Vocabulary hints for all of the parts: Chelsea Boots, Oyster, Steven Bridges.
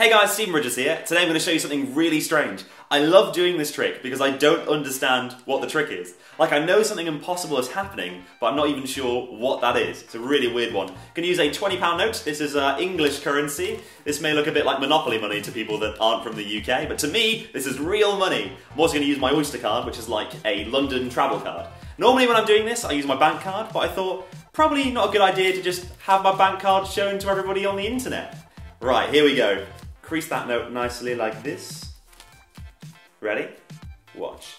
Hey guys, Steven Bridges here. Today I'm going to show you something really strange. I love doing this trick because I don't understand what the trick is. Like, I know something impossible is happening, but I'm not even sure what that is. It's a really weird one. I'm going to use a £20 note. This is English currency. This may look a bit like Monopoly money to people that aren't from the UK, but to me, this is real money. I'm also going to use my Oyster card, which is like a London travel card. Normally when I'm doing this, I use my bank card, but I thought, probably not a good idea to just have my bank card shown to everybody on the internet. Right, here we go. Crease that note nicely like this. Ready? Watch.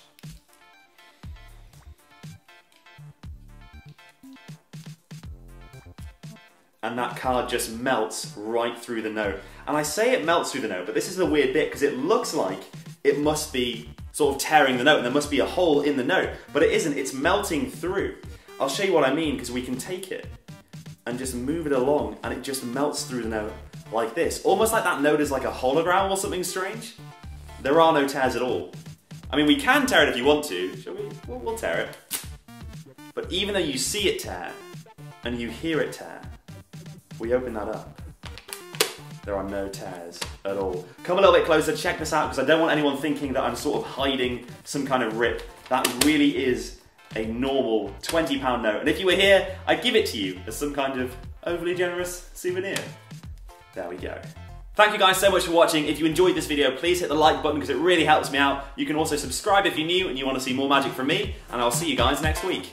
And that card just melts right through the note. And I say it melts through the note, but this is the weird bit because it looks like it must be sort of tearing the note and there must be a hole in the note, but it isn't, it's melting through. I'll show you what I mean because we can take it and just move it along and it just melts through the note. Like this, almost like that note is like a hologram or something strange. There are no tears at all. I mean, we can tear it if you want to, shall we? We'll tear it. But even though you see it tear, and you hear it tear, we open that up. There are no tears at all. Come a little bit closer, check this out, because I don't want anyone thinking that I'm sort of hiding some kind of rip. That really is a normal £20 note. And if you were here, I'd give it to you as some kind of overly generous souvenir. There we go. Thank you guys so much for watching. If you enjoyed this video, please hit the like button because it really helps me out. You can also subscribe if you're new and you want to see more magic from me, and I'll see you guys next week.